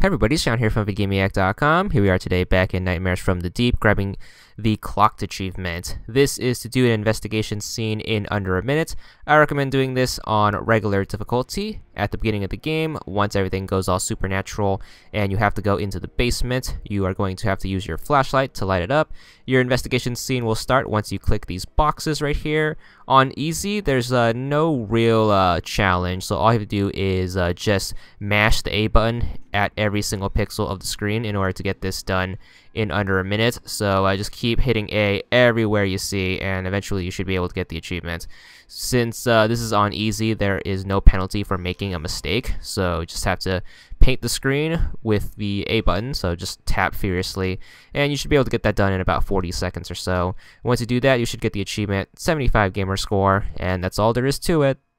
Hey everybody, Sean here from VidGamiac.com. Here we are today back in Nightmares from the Deep, grabbing the clocked achievement. This is to do an investigation scene in under a minute. I recommend doing this on regular difficulty at the beginning of the game. Once everything goes all supernatural and you have to go into the basement, you are going to have to use your flashlight to light it up. Your investigation scene will start once you click these boxes right here. On easy, there's no real challenge, so all you have to do is just mash the A button at every single pixel of the screen in order to get this done in under a minute. So just keep hitting A everywhere you see, and eventually you should be able to get the achievement. Since this is on easy, there is no penalty for making a mistake, so just have to paint the screen with the A button, so just tap furiously, and you should be able to get that done in about 40 seconds or so. Once you do that, you should get the achievement 75 gamer score, and that's all there is to it.